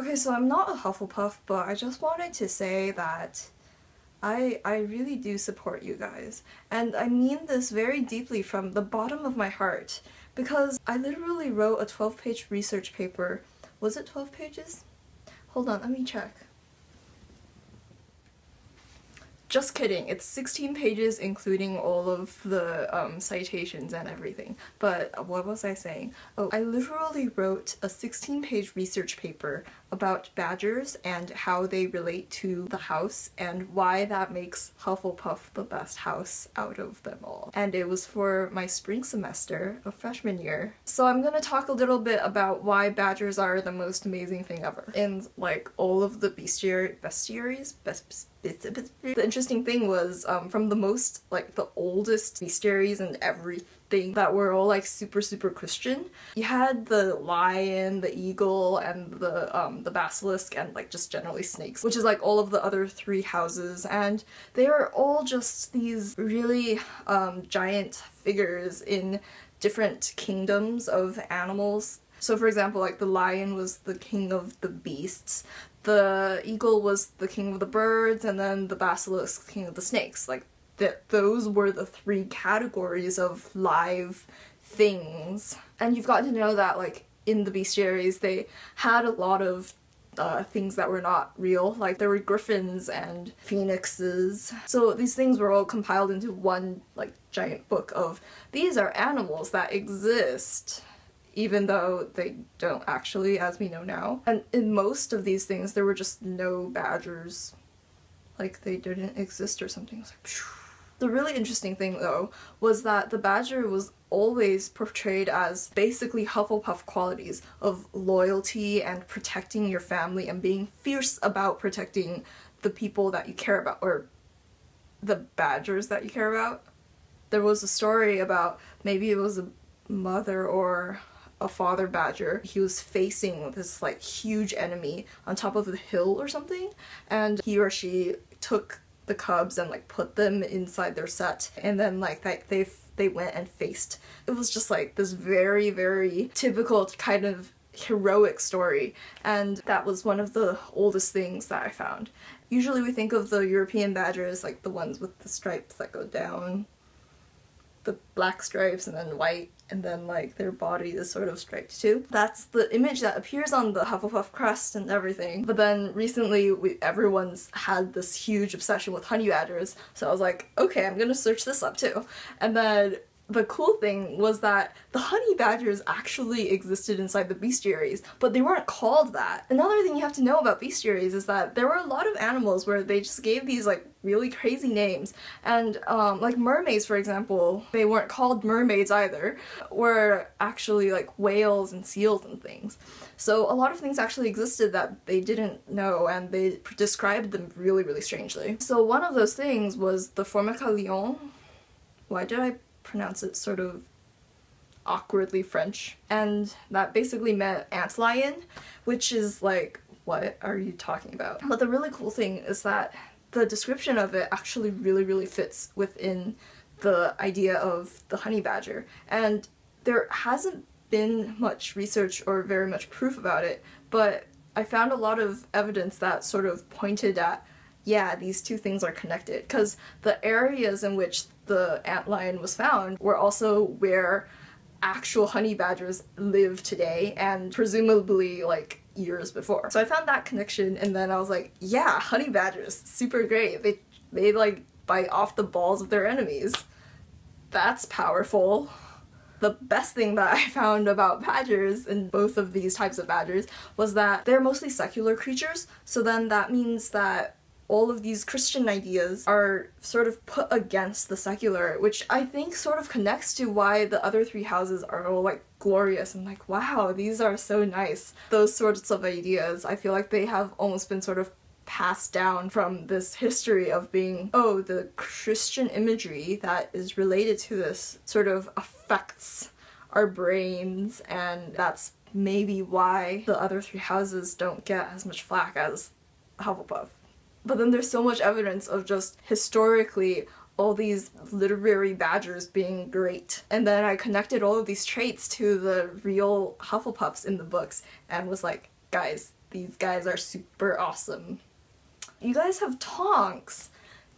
Okay, so I'm not a Hufflepuff, but I just wanted to say that I really do support you guys. And I mean this very deeply from the bottom of my heart, because I literally wrote a 12-page research paper. Was it 12 pages? Hold on, let me check. Just kidding, it's 16 pages including all of the citations and everything. But what was I saying? Oh, I literally wrote a 16-page research paper about badgers and how they relate to the house and why that makes Hufflepuff the best house out of them all. And it was for my spring semester of freshman year. So I'm gonna talk a little bit about why badgers are the most amazing thing ever. In like all of the bestiaries, the interesting thing was from the most, like, the oldest bestiaries and everything that were all like super Christian, you had the lion, the eagle, and the basilisk, and like just generally snakes, which is like all of the other three houses, and they are all just these really giant figures in different kingdoms of animals. So for example, like the lion was the king of the beasts, the eagle was the king of the birds, and then the basilisk, king of the snakes. Like those were the three categories of live things. And you've gotten to know that like in the bestiaries they had a lot of things that were not real, like there were griffins and phoenixes. So these things were all compiled into one like giant book of these are animals that exist, even though they don't actually, as we know now. And in most of these things there were just no badgers, like they didn't exist or something. It was like, phew. The really interesting thing though was that the badger was always portrayed as basically Hufflepuff qualities of loyalty and protecting your family and being fierce about protecting the people that you care about, or the badgers that you care about. There was a story about, maybe it was a mother or a father badger. He was facing this like huge enemy on top of the hill or something, and he or she took the cubs and like put them inside their set, and then like they went and faced. It was just like this very typical kind of heroic story, and that was one of the oldest things that I found. Usually we think of the European badgers like the ones with the stripes that go down, the black stripes and then white, and then like their body is sort of striped too. That's the image that appears on the Hufflepuff crest and everything. But then recently everyone's had this huge obsession with honey badgers, so I was like, okay, I'm gonna search this up too. And then the cool thing was that the honey badgers actually existed inside the bestiaries, but they weren't called that. Another thing you have to know about bestiaries is that there were a lot of animals where they just gave these like really crazy names, and like mermaids, for example, they weren't called mermaids either, were actually like whales and seals and things. So a lot of things actually existed that they didn't know, and they described them really strangely. So one of those things was the formicalion. Why did I pronounce it sort of awkwardly French? And that basically meant antlion, which is like, what are you talking about? But the really cool thing is that the description of it actually really fits within the idea of the honey badger, and there hasn't been much research or very much proof about it, but I found a lot of evidence that sort of pointed at, yeah, these two things are connected, because the areas in which the antlion was found were also where actual honey badgers live today, and presumably like years before. So I found that connection, and then I was like, yeah, honey badgers, super great. They like bite off the balls of their enemies. That's powerful. The best thing that I found about badgers, and both of these types of badgers, was that they're mostly secular creatures, so then that means that all of these Christian ideas are sort of put against the secular, which I think sort of connects to why the other three houses are all like glorious and like, wow, these are so nice. Those sorts of ideas, I feel like they have almost been sort of passed down from this history of being, oh, the Christian imagery that is related to this sort of affects our brains, and that's maybe why the other three houses don't get as much flack as Hufflepuff. But then there's so much evidence of just historically all these literary badgers being great. And then I connected all of these traits to the real Hufflepuffs in the books and was like, guys, These guys are super awesome. You guys have Tonks.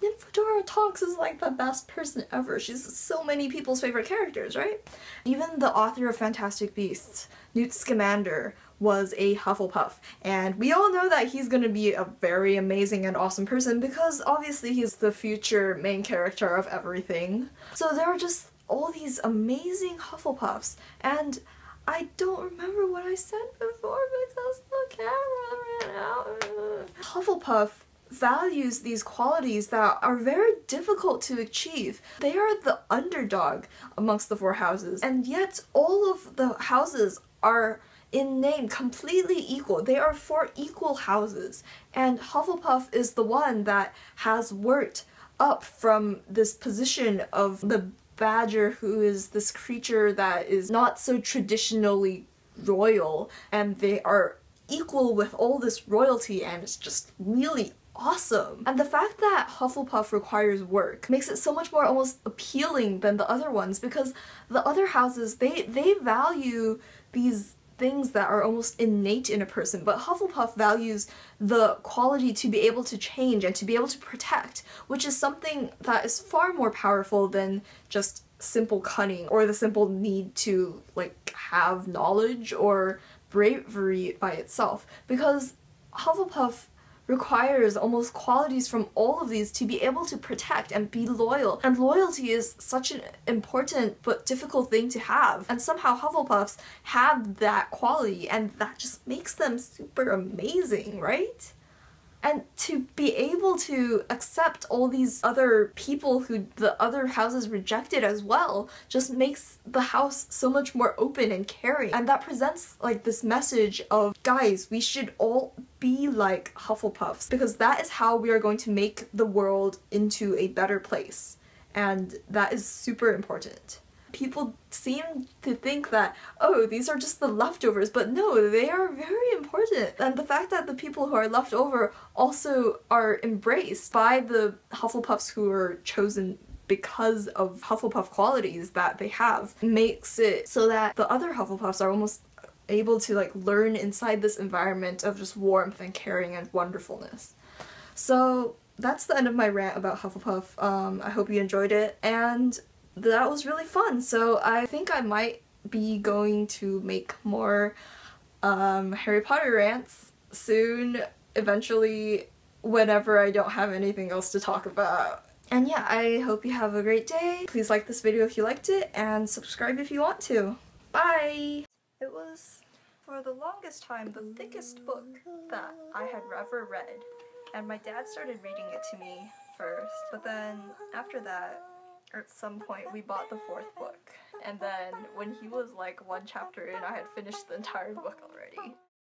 Nymphadora Tonks is like the best person ever. She's so many people's favorite characters, right? Even the author of Fantastic Beasts, Newt Scamander, was a Hufflepuff, and we all know that he's gonna be a very amazing and awesome person because obviously he's the future main character of everything. So there are just all these amazing Hufflepuffs, and I don't remember what I said before because the camera ran out. Hufflepuff values these qualities that are very difficult to achieve. They are the underdog amongst the four houses, and yet all of the houses are in name completely equal. They are four equal houses, and Hufflepuff is the one that has worked up from this position of the badger, who is this creature that is not so traditionally royal, and they are equal with all this royalty, and it's just really awesome. And the fact that Hufflepuff requires work makes it so much more almost appealing than the other ones, because the other houses, they value these things that are almost innate in a person, but Hufflepuff values the quality to be able to change and to be able to protect, which is something that is far more powerful than just simple cunning or the simple need to like have knowledge or bravery by itself, because Hufflepuff requires almost qualities from all of these to be able to protect and be loyal. And loyalty is such an important but difficult thing to have. And somehow Hufflepuffs have that quality, and that just makes them super amazing, right? And to be able to accept all these other people who the other houses rejected as well just makes the house so much more open and caring. And that presents like this message of, guys, we should all be like Hufflepuffs, because that is how we are going to make the world into a better place. And that is super important. People seem to think that, oh, these are just the leftovers, but no, they are very important. And the fact that the people who are left over also are embraced by the Hufflepuffs who are chosen because of Hufflepuff qualities that they have makes it so that the other Hufflepuffs are almost able to like learn inside this environment of just warmth and caring and wonderfulness. So that's the end of my rant about Hufflepuff. I hope you enjoyed it, and that was really fun, so I think I might be going to make more Harry Potter rants soon, eventually, whenever I don't have anything else to talk about. And yeah, I hope you have a great day. Please like this video if you liked it, and subscribe if you want to. Bye! It was, for the longest time, the thickest book that I had ever read, and my dad started reading it to me first, but then after that, at some point we bought the fourth book, and then when he was like one chapter in, I had finished the entire book already.